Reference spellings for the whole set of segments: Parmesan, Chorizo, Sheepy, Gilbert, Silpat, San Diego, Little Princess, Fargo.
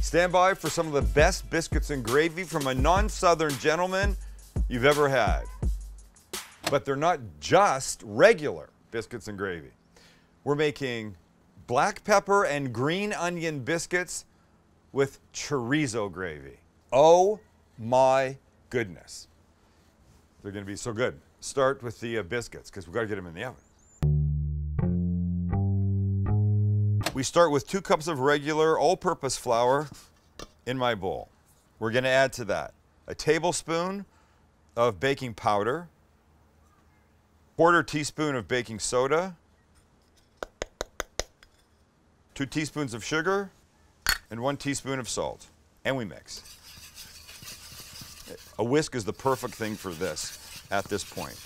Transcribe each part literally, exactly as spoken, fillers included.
Stand by for some of the best biscuits and gravy from a non-Southern gentleman you've ever had. But they're not just regular biscuits and gravy. We're making black pepper and green onion biscuits with chorizo gravy. Oh my goodness. They're gonna be so good. Start with the uh, biscuits, because we've got to get them in the oven. We start with two cups of regular all-purpose flour in my bowl. We're gonna add to that a tablespoon of baking powder, quarter teaspoon of baking soda, two teaspoons of sugar, and one teaspoon of salt. And we mix. A whisk is the perfect thing for this at this point.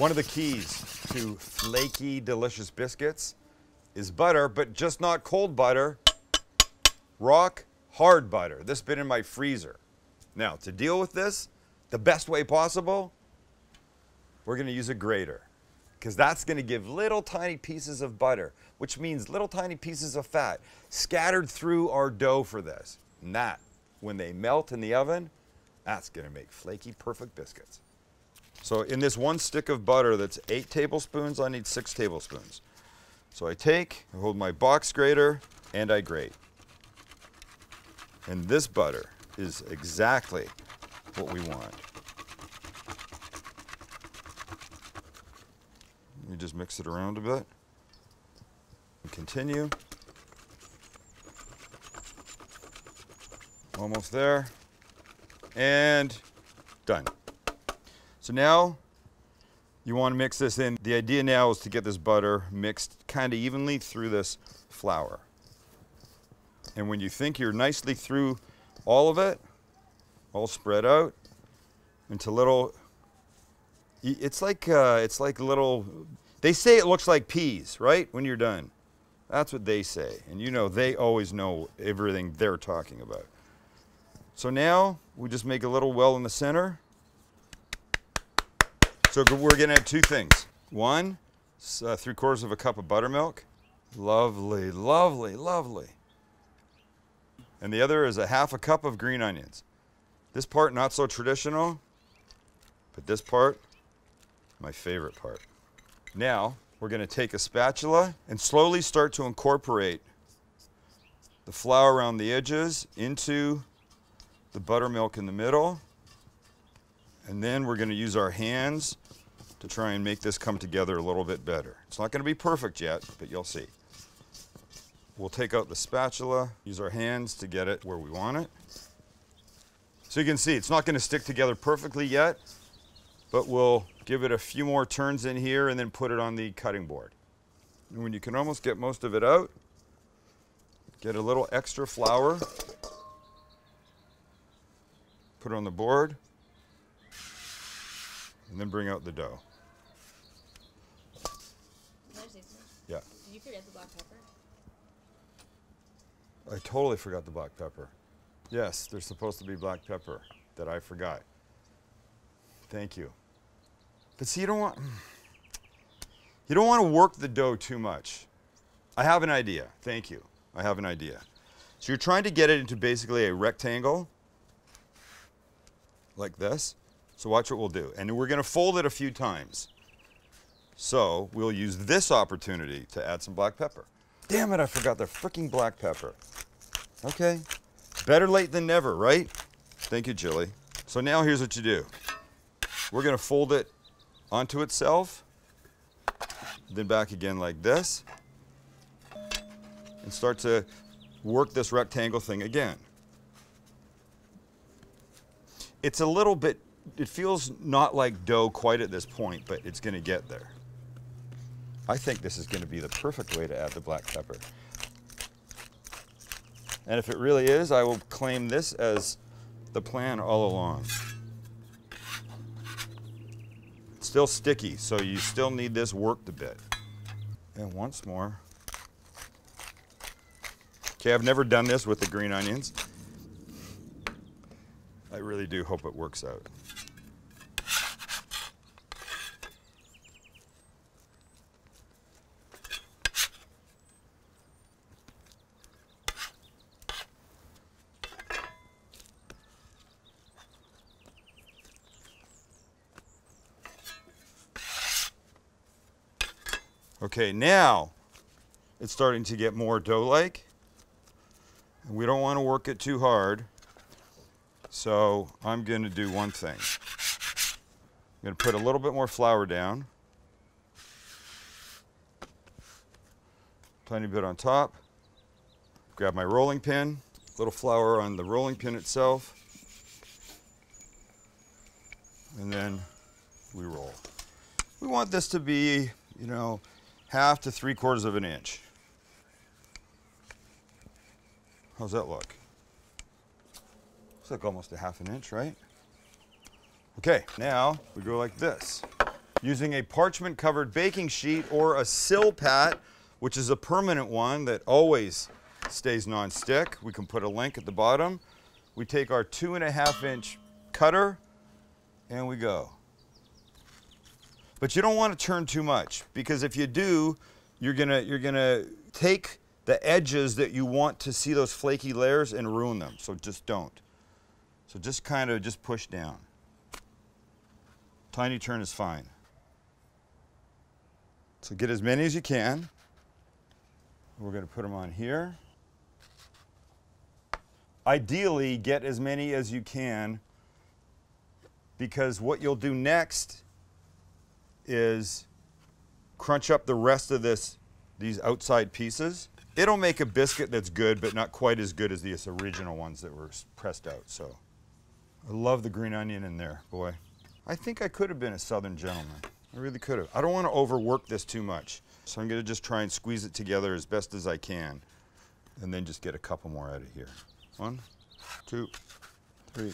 One of the keys to flaky, delicious biscuits is butter, but just not cold butter, rock hard butter. This been in my freezer. Now, to deal with this the best way possible, we're gonna use a grater, because that's gonna give little tiny pieces of butter, which means little tiny pieces of fat scattered through our dough for this. And that, when they melt in the oven, that's gonna make flaky, perfect biscuits. So in this one stick of butter that's eight tablespoons, I need six tablespoons. So I take, I hold my box grater, and I grate. And this butter is exactly what we want. You just mix it around a bit and continue. Almost there. And done. So now you want to mix this in. The idea now is to get this butter mixed kind of evenly through this flour. And when you think you're nicely through all of it, all spread out into little, it's like, uh, it's like little, they say it looks like peas, right? When you're done. That's what they say. And you know, they always know everything they're talking about. So now we just make a little well in the center. So we're gonna add two things. One, uh, three quarters of a cup of buttermilk. Lovely, lovely, lovely. And the other is a half a cup of green onions. This part, not so traditional, but this part, my favorite part. Now, we're gonna take a spatula and slowly start to incorporate the flour around the edges into the buttermilk in the middle. And then we're gonna use our hands to try and make this come together a little bit better. It's not gonna be perfect yet, but you'll see. We'll take out the spatula, use our hands to get it where we want it. So you can see, it's not gonna stick together perfectly yet, but we'll give it a few more turns in here and then put it on the cutting board. And when you can almost get most of it out, get a little extra flour, put it on the board, and then bring out the dough. Yeah. Did you forget the black pepper? I totally forgot the black pepper. Yes, there's supposed to be black pepper that I forgot. Thank you. But see, you don't want you don't want to work the dough too much. I have an idea. Thank you. I have an idea. So you're trying to get it into basically a rectangle like this. So watch what we'll do. And we're gonna fold it a few times. So we'll use this opportunity to add some black pepper. Damn it, I forgot the freaking black pepper. Okay, better late than never, right? Thank you, Jilly. So now here's what you do. We're gonna fold it onto itself, then back again like this, and start to work this rectangle thing again. It's a little bit, it feels not like dough quite at this point, but it's gonna get there. I think this is gonna be the perfect way to add the black pepper. And if it really is, I will claim this as the plan all along. It's still sticky, so you still need this worked a bit. And once more. Okay, I've never done this with the green onions. I really do hope it works out. Okay, now it's starting to get more dough-like. We don't want to work it too hard, so I'm going to do one thing. I'm going to put a little bit more flour down. Tiny bit on top. Grab my rolling pin, a little flour on the rolling pin itself, and then we roll. We want this to be, you know, half to three quarters of an inch. How's that look? Looks like almost a half an inch, right? Okay, now we go like this. Using a parchment covered baking sheet or a Silpat, which is a permanent one that always stays non-stick. We can put a link at the bottom. We take our two and a half inch cutter and we go. But you don't want to turn too much, because if you do, you're gonna, you're gonna take the edges that you want to see those flaky layers and ruin them, so just don't. So just kind of just push down. Tiny turn is fine. So get as many as you can. We're gonna put them on here. Ideally, get as many as you can, because what you'll do next is crunch up the rest of this, these outside pieces. It'll make a biscuit that's good, but not quite as good as these original ones that were pressed out, so. I love the green onion in there, boy. I think I could have been a Southern gentleman. I really could have. I don't want to overwork this too much, so I'm gonna just try and squeeze it together as best as I can, and then just get a couple more out of here. One, two, three,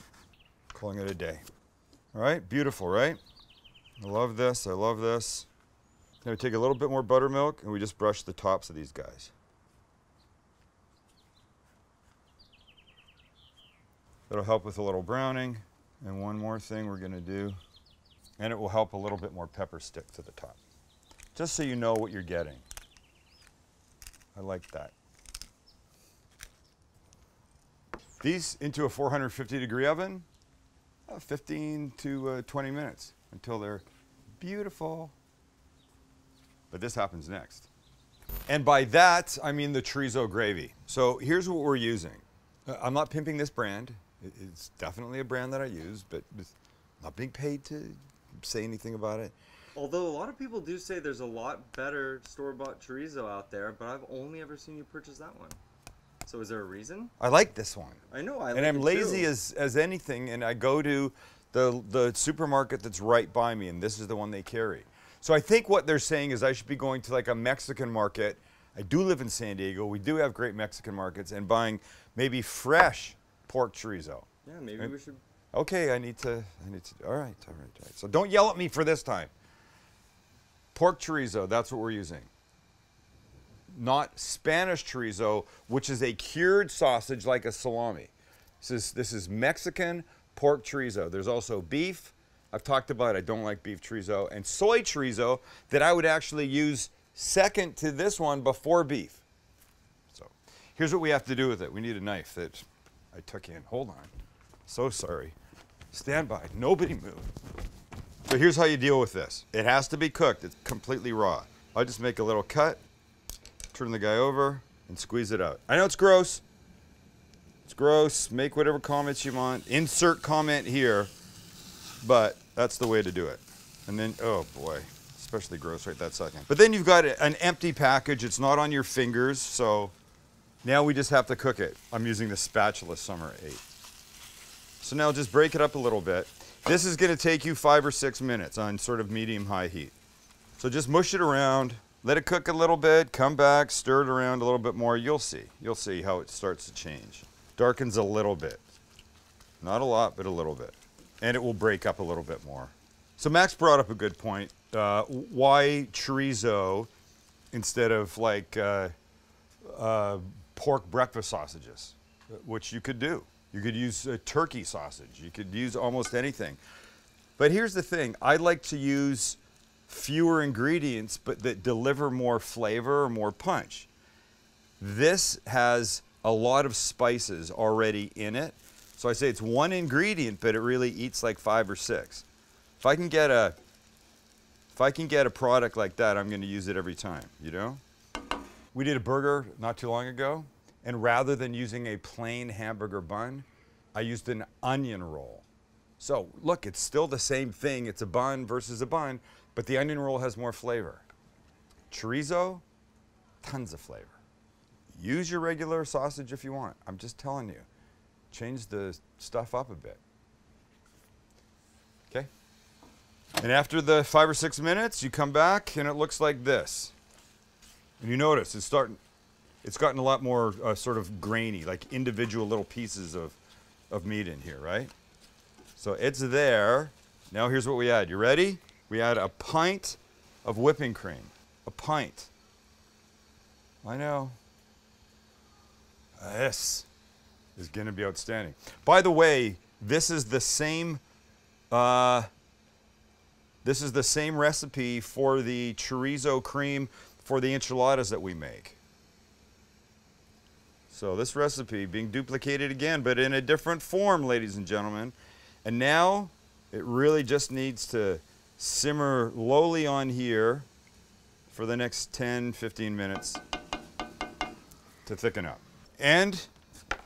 calling it a day. All right, beautiful, right? I love this, I love this. Now we take a little bit more buttermilk and we just brush the tops of these guys. That'll help with a little browning. And one more thing we're gonna do, and it will help a little bit more pepper stick to the top. Just so you know what you're getting. I like that. These into a four hundred fifty degree oven, fifteen to twenty minutes until they're beautiful. But this happens next. And by that, I mean the chorizo gravy. So here's what we're using. I'm not pimping this brand. It's definitely a brand that I use, but I'm not being paid to say anything about it. Although a lot of people do say there's a lot better store-bought chorizo out there, but I've only ever seen you purchase that one. So is there a reason? I like this one. I know, I like it too. And I'm lazy as, as anything, and I go to the, the supermarket that's right by me, and this is the one they carry. So I think what they're saying is I should be going to like a Mexican market. I do live in San Diego. We do have great Mexican markets, and buying maybe fresh pork chorizo. Yeah, maybe right? we should. Okay, I need to, I need to, all right, all right, all right. So don't yell at me for this time. Pork chorizo, that's what we're using. Not Spanish chorizo, which is a cured sausage like a salami. This is, this is Mexican pork chorizo. There's also beef. I've talked about it, I don't like beef chorizo. And soy chorizo that I would actually use second to this one before beef. So here's what we have to do with it. We need a knife that I took in. Hold on. So sorry. Stand by. Nobody move. So here's how you deal with this. It has to be cooked. It's completely raw. I'll just make a little cut, turn the guy over, and squeeze it out. I know it's gross. It's gross. Make whatever comments you want. Insert comment here. But that's the way to do it. And then, oh boy, especially gross right that second. But then you've got an empty package. It's not on your fingers, so now we just have to cook it. I'm using the spatula Summer eight. So now just break it up a little bit. This is gonna take you five or six minutes on sort of medium-high heat. So just mush it around, let it cook a little bit, come back, stir it around a little bit more. You'll see. You'll see how it starts to change. Darkens a little bit. Not a lot, but a little bit. And it will break up a little bit more. So Max brought up a good point. Uh, why chorizo instead of like uh, uh, pork breakfast sausages, which you could do. You could use a turkey sausage. You could use almost anything. But here's the thing. I like to use fewer ingredients, but that deliver more flavor or more punch. This has a lot of spices already in it. So I say it's one ingredient, but it really eats like five or six. If I can get a, if I can get a product like that, I'm gonna use it every time, you know? We did a burger not too long ago, and rather than using a plain hamburger bun, I used an onion roll. So look, it's still the same thing. It's a bun versus a bun, but the onion roll has more flavor. Chorizo, tons of flavor. Use your regular sausage if you want. I'm just telling you, change the stuff up a bit. Okay? And after the five or six minutes, you come back and it looks like this. And you notice it's starting, it's gotten a lot more uh, sort of grainy, like individual little pieces of, of meat in here, right? So it's there. Now here's what we add. You ready? We add a pint of whipping cream. A pint. I know. This is going to be outstanding. By the way, this is the same uh, this is the same recipe for the chorizo cream for the enchiladas that we make. So this recipe being duplicated again, but in a different form, ladies and gentlemen. And now it really just needs to simmer lowly on here for the next ten, fifteen minutes to thicken up. And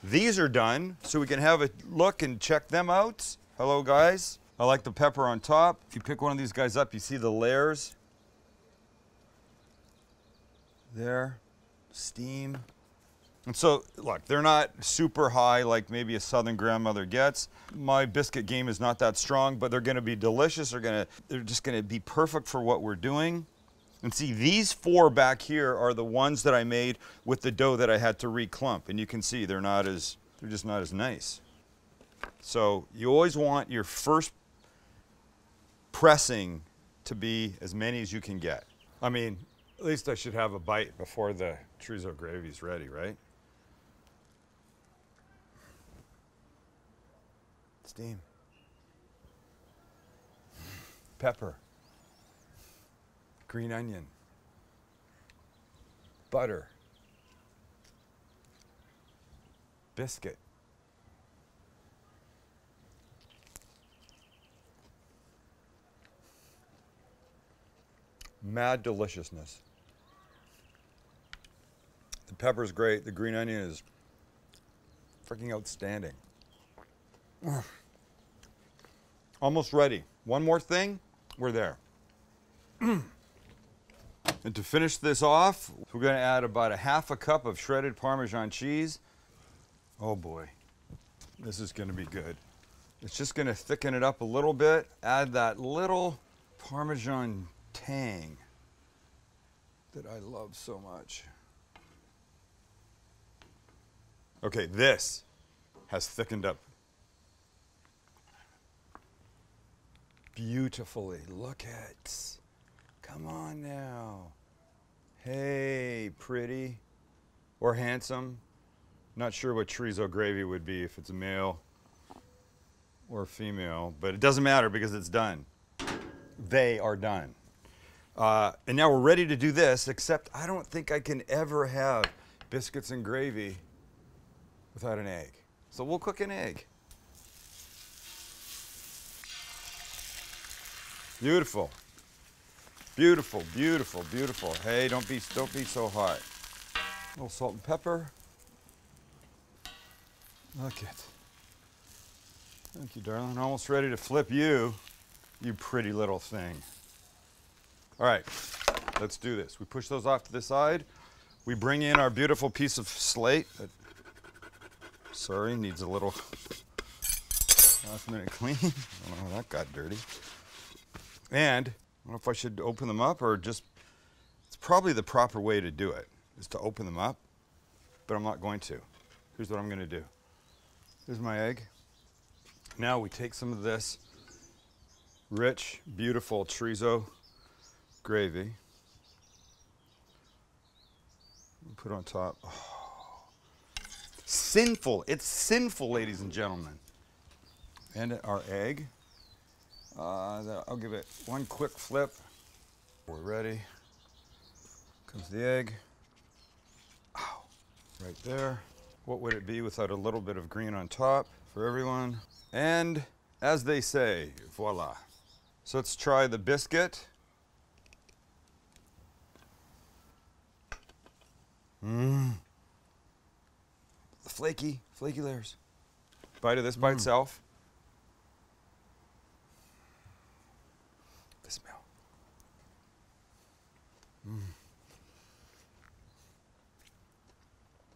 these are done, so we can have a look and check them out. Hello, guys. I like the pepper on top. If you pick one of these guys up, you see the layers. There, steam. And so, look, they're not super high like maybe a Southern grandmother gets. My biscuit game is not that strong, but they're gonna be delicious. They're gonna, they're just gonna be perfect for what we're doing. And see, these four back here are the ones that I made with the dough that I had to reclump. And you can see they're not as, they're just not as nice. So you always want your first pressing to be as many as you can get. I mean, at least I should have a bite before the chorizo gravy's ready, right? Steam. Pepper. Green onion, butter, biscuit. Mad deliciousness. The pepper's great, the green onion is freaking outstanding. Almost ready. One more thing, we're there. And to finish this off, we're gonna add about a half a cup of shredded Parmesan cheese. Oh boy, this is gonna be good. It's just gonna thicken it up a little bit, add that little Parmesan tang that I love so much. Okay, this has thickened up beautifully. Look at, come on now. Hey, pretty or handsome. Not sure what chorizo gravy would be if it's a male or female, but it doesn't matter because it's done. They are done. Uh, and now we're ready to do this, except I don't think I can ever have biscuits and gravy without an egg. So we'll cook an egg. Beautiful. Beautiful, beautiful, beautiful. Hey, don't be, don't be so hot. A little salt and pepper. Look it. Thank you, darling. Almost ready to flip you, you pretty little thing. All right, let's do this. We push those off to the side. We bring in our beautiful piece of slate. That, sorry, needs a little last minute clean. I don't know how that got dirty. And I don't know if I should open them up or just, it's probably the proper way to do it, is to open them up, but I'm not going to. Here's what I'm gonna do. Here's my egg. Now we take some of this rich, beautiful chorizo gravy. Put it on top. Oh. Sinful, it's sinful, ladies and gentlemen. And our egg. Uh, I'll give it one quick flip. We're ready. Comes the egg. Ow. Right there. What would it be without a little bit of green on top for everyone? And as they say, voila. So let's try the biscuit Mmm. Flaky, flaky layers. Bite of this mm. by itself. The smell. Mm.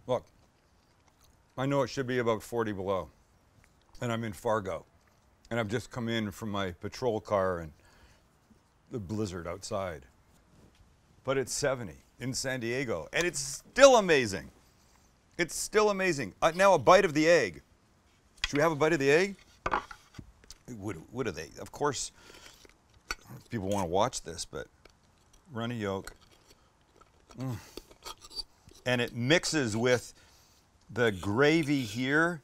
Look, I know it should be about forty below, and I'm in Fargo, and I've just come in from my patrol car and the blizzard outside. But it's seventy in San Diego, and it's still amazing. It's still amazing. Uh, now a bite of the egg. Should we have a bite of the egg? What, what are they? Of course, people want to watch this, but runny yolk. Mm. And it mixes with the gravy here,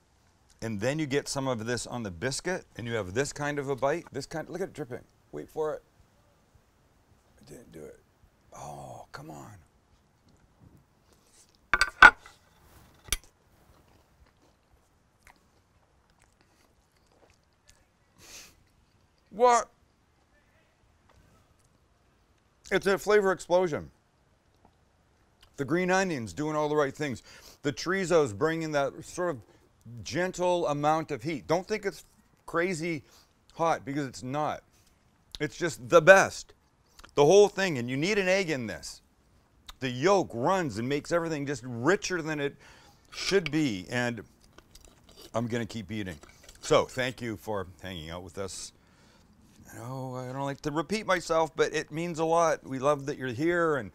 and then you get some of this on the biscuit, and you have this kind of a bite. This kind, look at it dripping. Wait for it. I didn't do it. Oh, come on. What? It's a flavor explosion. The green onion's doing all the right things. The chorizo's bringing that sort of gentle amount of heat. Don't think it's crazy hot, because it's not. It's just the best. The whole thing, and you need an egg in this. The yolk runs and makes everything just richer than it should be, and I'm gonna keep eating. So thank you for hanging out with us. No, I don't like to repeat myself, but it means a lot. We love that you're here and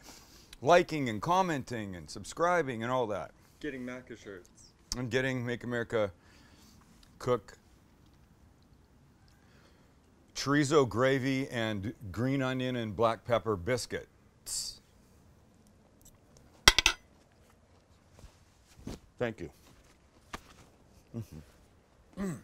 liking and commenting and subscribing and all that. Getting MACA shirts. And getting Make America Cook chorizo gravy and green onion and black pepper biscuits. Thank you. Mm-hmm. Mm.